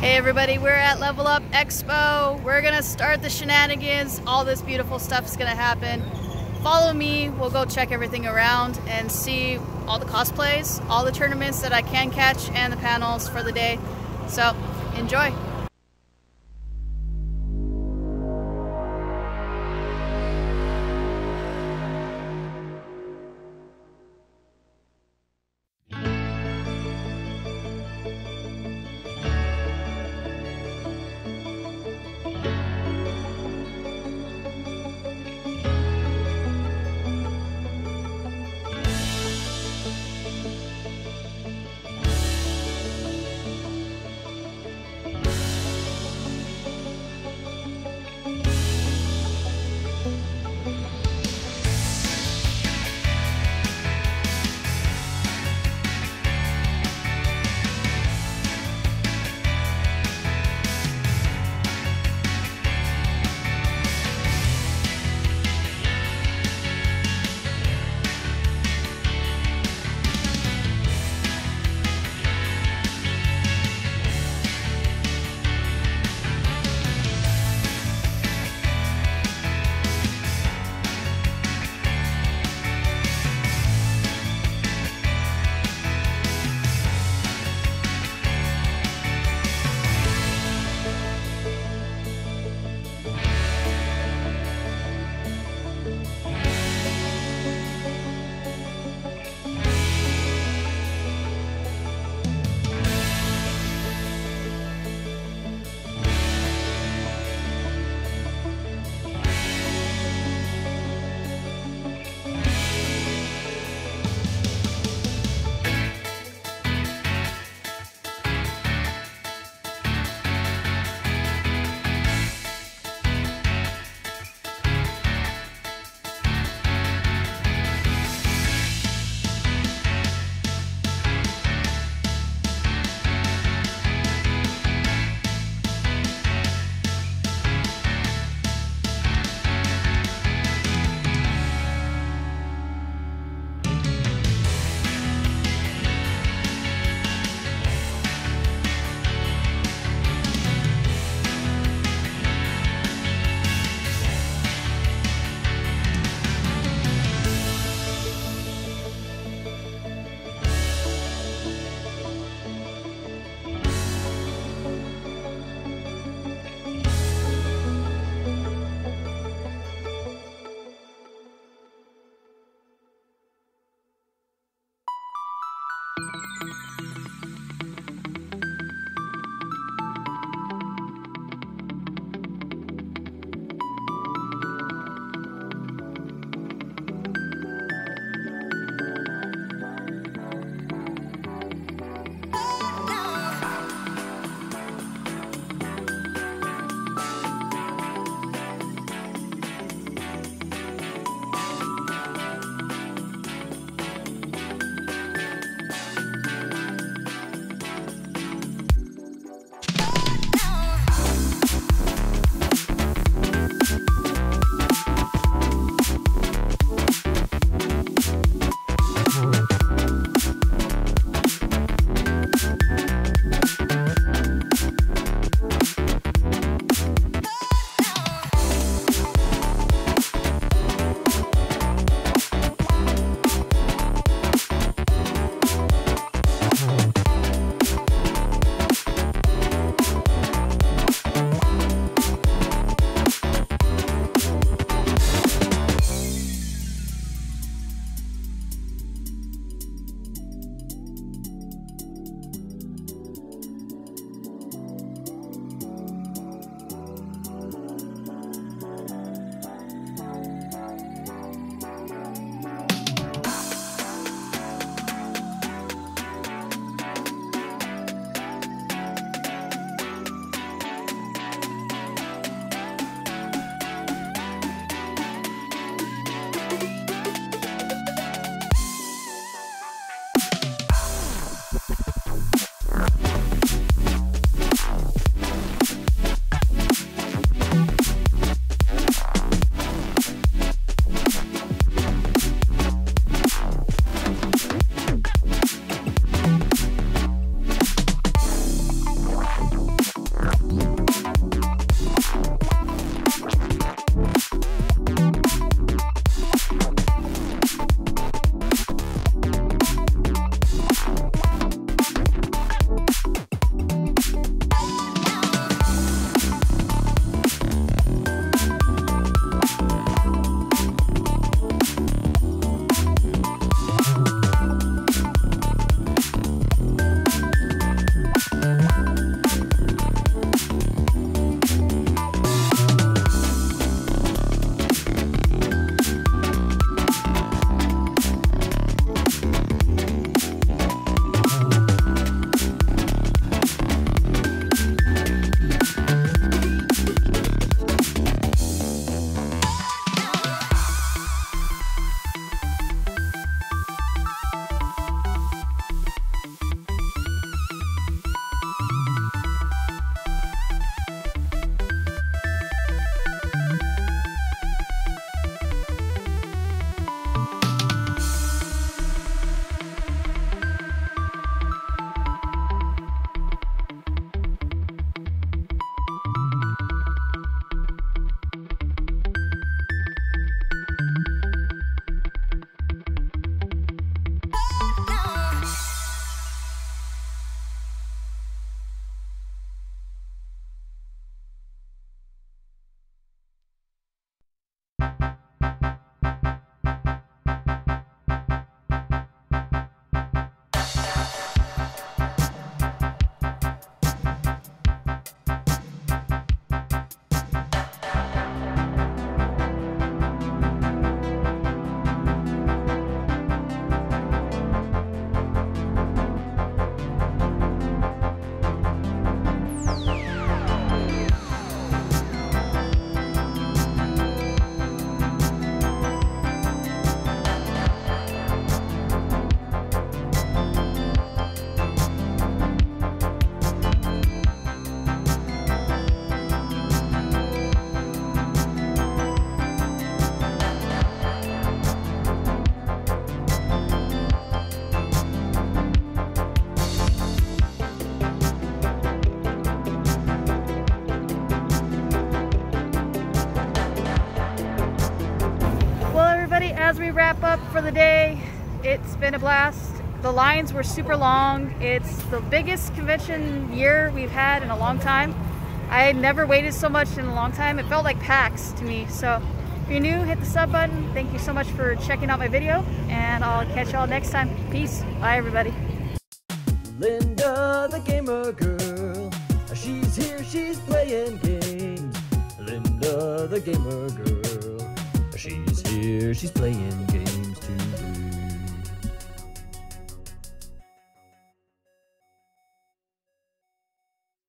Hey everybody, we're at LVL Up Expo. We're gonna start the shenanigans. All this beautiful stuff's gonna happen. Follow me, we'll go check everything around and see all the cosplays, all the tournaments that I can catch, and the panels for the day. So, enjoy. as we wrap up for the day, it's been a blast. The lines were super long. It's the biggest convention year we've had in a long time. I had never waited so much in a long time. It felt like PAX to me. So if you're new, hit the sub button. Thank you so much for checking out my video, and I'll catch y'all next time. Peace. Bye, everybody. Linda the Gamer Girl. She's here, she's playing games. Linda the Gamer Girl. She's here, she's playing games.